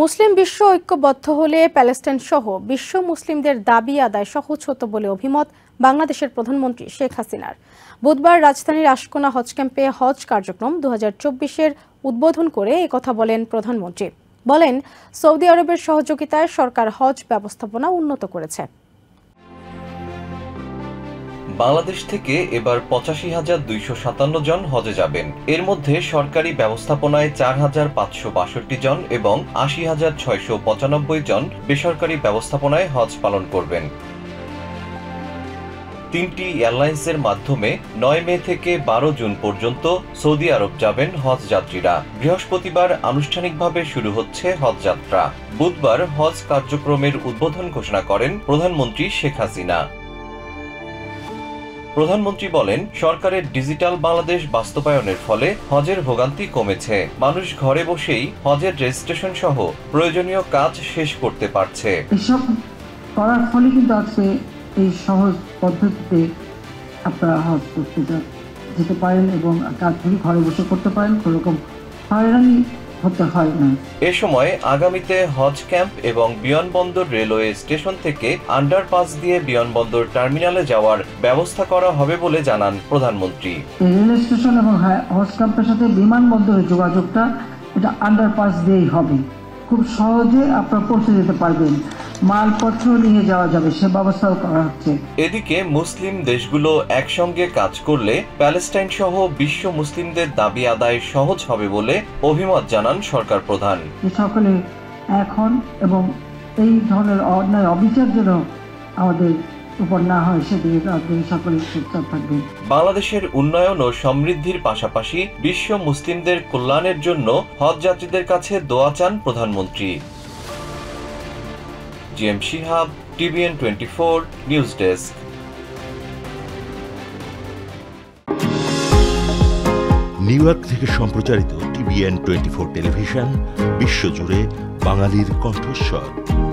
মুসলিম বিশ্ব ঐক্যবদ্ধ হলে প্যালেস্টাইন সহ বিশ্ব মুসলিমদের দাবি আদায় সহজ হতো বলে অভিমত বাংলাদেশের প্রধানমন্ত্রী শেখ হাসিনার। বুধবার রাজধানীর আশকোনা হজ ক্যাম্পে হজ কার্যক্রম 2024-এর উদ্বোধন করে একথা বলেন প্রধানমন্ত্রী। বলেন, সৌদি আরবের সহযোগিতায় সরকার হজ ব্যবস্থাপনা উন্নত করেছে। বাংলাদেশ থেকে এবার 85,257 জন হজে যাবেন। এর মধ্যে সরকারি ব্যবস্থাপনায় 4,562 জন এবং 80,695 জন বেসরকারি ব্যবস্থাপনায় হজ পালন করবেন। 3টি এয়ারলাইন্সের মাধ্যমে 9 মে থেকে 12 জুন পর্যন্ত সৌদি আরব যাবেন হজ যাত্রীরা। বৃহস্পতিবার আনুষ্ঠানিকভাবে শুরু হচ্ছে হজ যাত্রা। বুধবার হজ কার্যক্রমের উদ্বোধন ঘোষণা করেন প্রধানমন্ত্রী শেখ হাসিনা। প্রধানমন্ত্রী বলেন, সরকারের ডিজিটাল বাংলাদেশ বাস্তবায়নের ফলে হজের ভোগান্তি কমেছে। মানুষ ঘরে বসেই হজের রেজিস্ট্রেশন সহ প্রয়োজনীয় কাজ শেষ করতে পারছে। এসব করার ফলে কিন্তু আজকে এই সহজ পদ্ধতিতে আপনারা হজ করতে যেতে পারেন এবং কাজগুলি ঘরে বসে করতে পারেন, কোনোরকম হয়রানি হতে হয় না। এ সময় আগামীতে হজ ক্যাম্প এবং বিমানবন্দর, রেলওয়ে স্টেশন থেকে আন্ডারপাস দিয়ে বিমানবন্দর টার্মিনালে যাওয়ার ব্যবস্থা করা হবে বলে জানান প্রধানমন্ত্রী। রেলওয়ে স্টেশন এবং হজ ক্যাম্পের সাথে বিমানবন্দরের যোগাযোগটা এটা আন্ডারপাস দিয়েই হবে। খুব সহজে আপনারা পৌঁছে যেতে পারবেন, মালপত্র নিয়ে যাওয়া যাবে, সে ব্যবস্থাও করা হচ্ছে। এদিকে মুসলিম দেশগুলো একসঙ্গে কাজ করলে প্যালেস্টাইন সহ বিশ্ব মুসলিমদের দাবি আদায় সহজ হবে বলে অভিমত জানান সরকার প্রধান। সকলে এখন এবং এই ধরনের অন্যায় অবিচার যেন আমাদের বাংলাদেশের উন্নয়ন ও সমৃদ্ধির পাশাপাশি বিশ্ব মুসলিমদের কল্যাণের জন্য হজ যাত্রীদের কাছে দোয়া চান প্রধানমন্ত্রী। GM Shihab, TBN24 news desk. New York থেকে সম্প্রচারিত TBN24 টেলিভিশন, বিশ্বজুড়ে বাঙালির কণ্ঠস্বর।